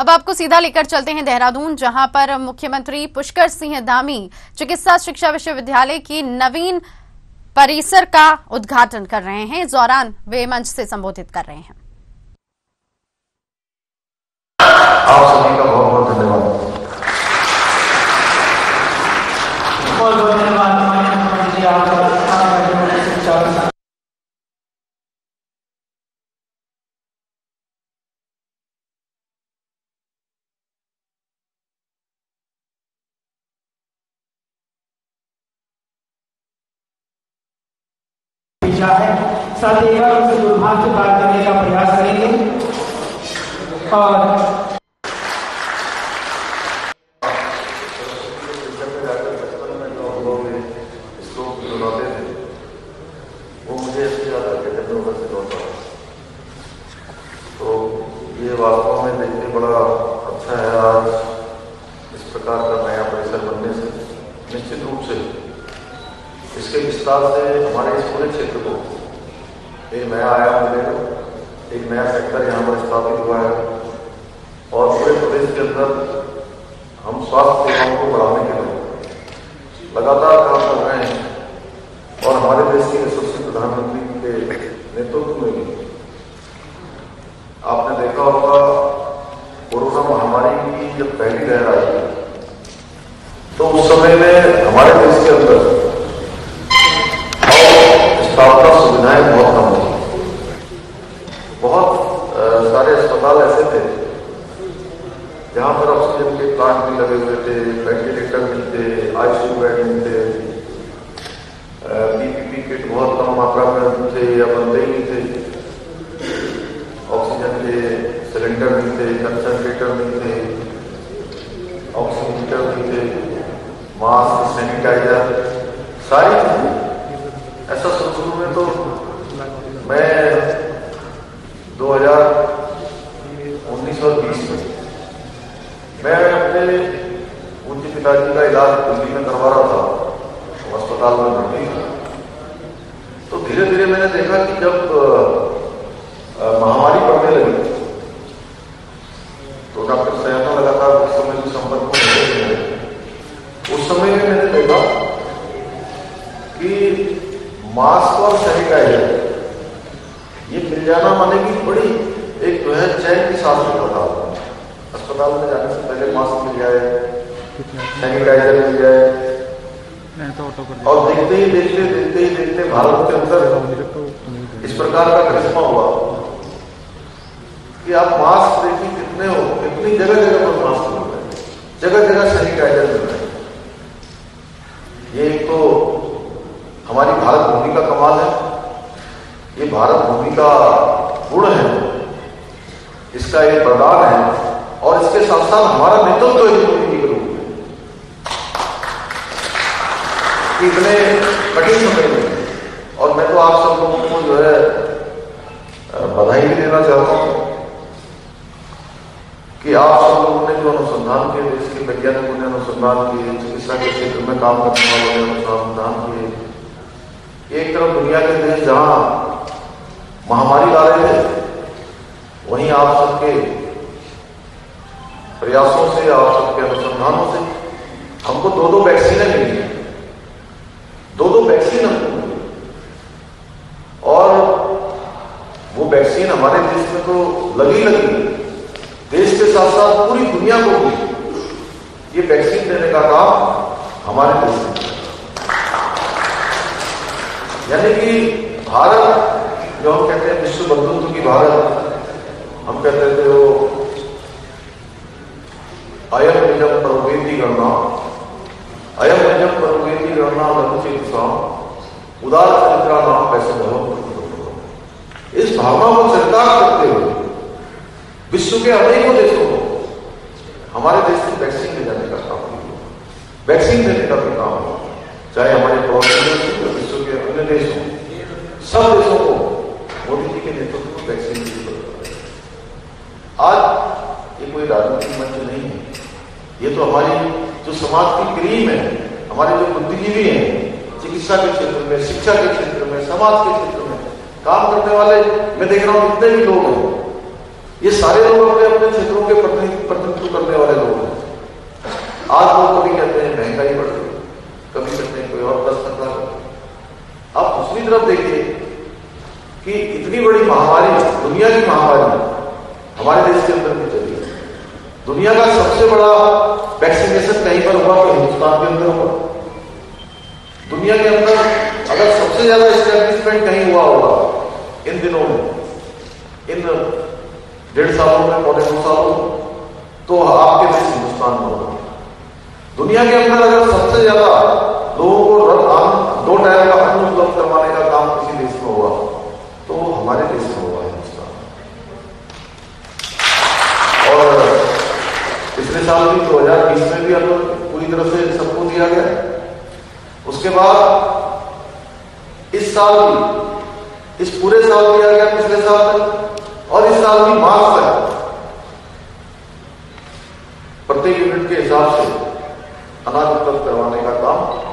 अब आपको सीधा लेकर चलते हैं देहरादून, जहां पर मुख्यमंत्री पुष्कर सिंह धामी चिकित्सा शिक्षा विश्वविद्यालय की नवीन परिसर का उद्घाटन कर रहे हैं। इस दौरान वे मंच से संबोधित कर रहे हैं। आप सभी का बहुत-बहुत धन्यवाद। है सदैव उस दुर्भाग्य को पार करने का प्रयास करेंगे और इसके विस्तार से हमारे इस पूरे क्षेत्र को एक नया आयाम मिलेगा, एक नया सेक्टर यहाँ पर स्थापित हुआ है। और पूरे प्रदेश के अंदर हम स्वास्थ्य सेवाओं को बढ़ाने के लिए लगातार काम कर रहे हैं और हमारे देश के यशस्वी प्रधानमंत्री के नेतृत्व में भी आपने देखा होगा, कोरोना महामारी की जब पहली लहर आई तो उस समय में हमारे देश के अंदर सुविधाएं बहुत कम थी। बहुत सारे अस्पताल ऐसे थे जहां पर ऑक्सीजन के प्लांट भी लगे हुए थे, वेंटिलेटर मिलते, आईसीयू बेड मिलते, पीपीपी किट बहुत कम मात्रा में थे या बनते ही नहीं थे, ऑक्सीजन के सिलेंडर मिलते, कंसनट्रेटर मिलते, ऑक्सीमीटर मिलते, मास्क, सैनिटाइजर, सारी ऐसा शुरू में। तो मैं 2019 और 20 में मैं अपने उनके पिताजी का इलाज दिल्ली में करवा रहा था, अस्पताल में भर्ती। तो धीरे धीरे मैंने देखा कि जब महामारी बढ़ने लगी तो डॉक्टर सयाना लगातार उस समय के संपर्क में रहे। उस समय में मैंने देखा कि मास्क और सैनिटाइजर ये मिल जाना माने कि बड़ी एक जो है चैन के साथ होता था। अस्पताल में जाने से पहले मास्क मिल जाए, सैनिटाइजर मिल जाए, और देखते ही देखते भारत के अंदर इस प्रकार का करिश्मा हुआ कि आप मास्क देखिए कितने हो, कितनी जगह जगह पर मास्क मिल रहे, जगह जगह सैनिटाइजर मिल रहे। ये एक तो हमारी भारत भूमि का कमाल है, ये भारत भूमि का गुण है, इसका एक वरदान है। और इसके साथ साथ हमारा नेतृत्व एक भूमि के रूप में इतने कठिन समय में, और मैं तो आप सब लोगों को जो है बधाई भी देना चाहता हूँ कि आप सब लोगों ने जो अनुसंधान किए, देश के वैज्ञानिकों ने अनुसंधान किए, चिकित्सा के क्षेत्र में काम करने वालों ने अनुसंधान किए। एक तरफ दुनिया के देश जहां महामारी ला रहे थे, वहीं आप सबके प्रयासों से, आप सबके अनुसंधानों से हमको दो वैक्सीन मिली हैं, दो वैक्सीन हमको मिली। और वो वैक्सीन हमारे देश में तो लगी देश के साथ साथ पूरी दुनिया को भी ये वैक्सीन देने का काम हमारे देश में। यानी कि भारत जो हम कहते हैं विश्व बंधुत्व की भारत, हम कहते थे वो अयम निजम प्रवेदी गणना लघुचित स्वाम उदार चरित्रा नाम पैसे बहुत। इस भावना को सरकार करते हुए विश्व के अनेकों देशों को हमारे देश में वैक्सीन ले जाने का काम हुआ, वैक्सीन देने का भी काम हुआ। चाहे हमारे पड़ोसी देश हो, विश्व के अन्य देश हो, सब देशों को मोदी जी के नेतृत्व में वैक्सीन की जरूरत है। आज ये कोई राजनीतिक मंच नहीं है, ये तो हमारी जो समाज की क्रीम है, हमारे जो बुद्धिजीवी हैं, चिकित्सा के क्षेत्र में, शिक्षा के क्षेत्र में, समाज के क्षेत्र में काम करने वाले, मैं देख रहा हूँ कितने भी लोग हैं, ये सारे लोग अपने अपने क्षेत्रों के करनी चाहिए। दुनिया का सबसे बड़ा वैक्सीनेशन कहीं पर हुआ तो हिंदुस्तान के अंदर हुआ। दुनिया के अंदर अगर सबसे ज्यादा स्टैब्लिशमेंट कहीं हुआ होगा इन दिनों में, इन 1.5 सालों में, 2.5 सालों तो आपके देश हिंदुस्तान में होगा। दुनिया के अंदर अगर सबसे ज्यादा लोगों को दो टाइम का अन्न उपलब्ध करवाने का काम किसी देश में हुआ तो हमारे देश में हुआ, हिंदुस्तान। और पिछले साल भी 2020 में भी अन्न पूरी तरह से सबको दिया गया। उसके बाद इस साल भी, इस पूरे साल दिया गया पिछले साल तक, और इस साल भी मार्च तक प्रत्येक यूनिट के हिसाब से अनाज उपलब्ध करवाने का काम